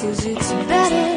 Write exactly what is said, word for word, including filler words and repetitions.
'cause it's better.